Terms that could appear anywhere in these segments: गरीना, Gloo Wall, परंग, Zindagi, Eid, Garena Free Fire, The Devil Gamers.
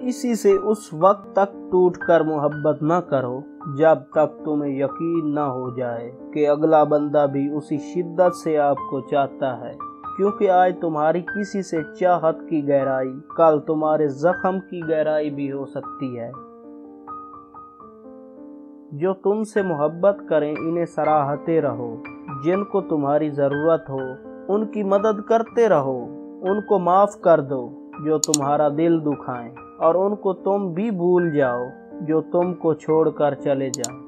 किसी से उस वक्त तक टूटकर मोहब्बत न करो जब तक तुम्हें यकीन न हो जाए कि अगला बंदा भी उसी शिद्दत से आपको चाहता है, क्योंकि आज तुम्हारी किसी से चाहत की गहराई कल तुम्हारे जख्म की गहराई भी हो सकती है। जो तुमसे मोहब्बत करें इन्हें सराहते रहो, जिनको तुम्हारी ज़रूरत हो उनकी मदद करते रहो, उनको माफ़ कर दो जो तुम्हारा दिल दुखाएं और उनको तुम भी भूल जाओ जो तुमको छोड़कर चले जाएं।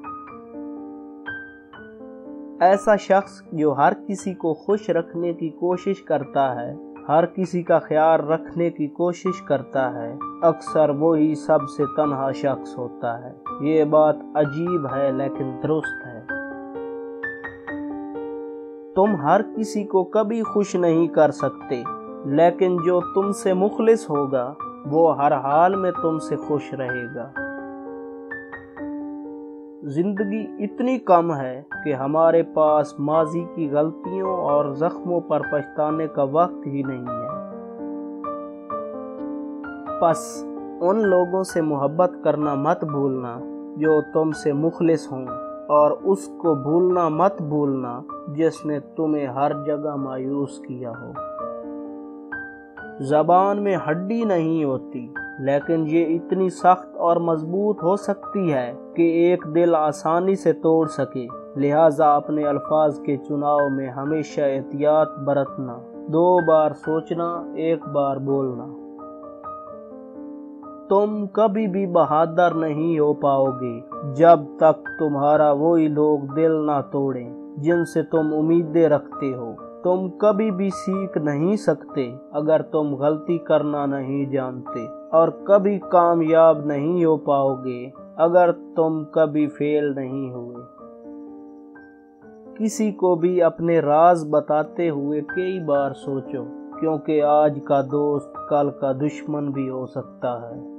ऐसा शख्स जो हर किसी को खुश रखने की कोशिश करता है, हर किसी का ख्याल रखने की कोशिश करता है, अक्सर वो ही सबसे तन्हा शख्स होता है। ये बात अजीब है लेकिन दुरुस्त है। तुम हर किसी को कभी खुश नहीं कर सकते, लेकिन जो तुमसे मुखलिस होगा वो हर हाल में तुमसे खुश रहेगा। जिंदगी इतनी कम है कि हमारे पास माजी की गलतियों और जख्मों पर पछताने का वक्त ही नहीं है। बस उन लोगों से मोहब्बत करना मत भूलना जो तुमसे मुखलिस हों, और उसको भूलना मत भूलना जिसने तुम्हें हर जगह मायूस किया हो। ज़बान में हड्डी नहीं होती, लेकिन ये इतनी सख्त और मजबूत हो सकती है कि एक दिल आसानी से तोड़ सके। लिहाजा अपने अल्फाज के चुनाव में हमेशा एहतियात बरतना, 2 बार सोचना, 1 बार बोलना। तुम कभी भी बहादुर नहीं हो पाओगे जब तक तुम्हारा वही लोग दिल ना तोड़ें जिनसे तुम उम्मीदें रखते हो। तुम कभी भी सीख नहीं सकते अगर तुम गलती करना नहीं जानते, और कभी कामयाब नहीं हो पाओगे अगर तुम कभी फेल नहीं हुए। किसी को भी अपने राज बताते हुए कई बार सोचो, क्योंकि आज का दोस्त कल का दुश्मन भी हो सकता है।